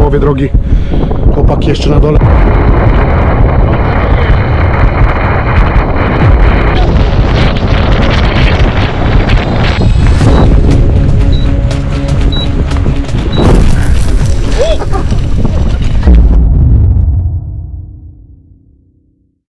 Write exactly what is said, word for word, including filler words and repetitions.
połowie drogi. Chłopaki jeszcze na dole.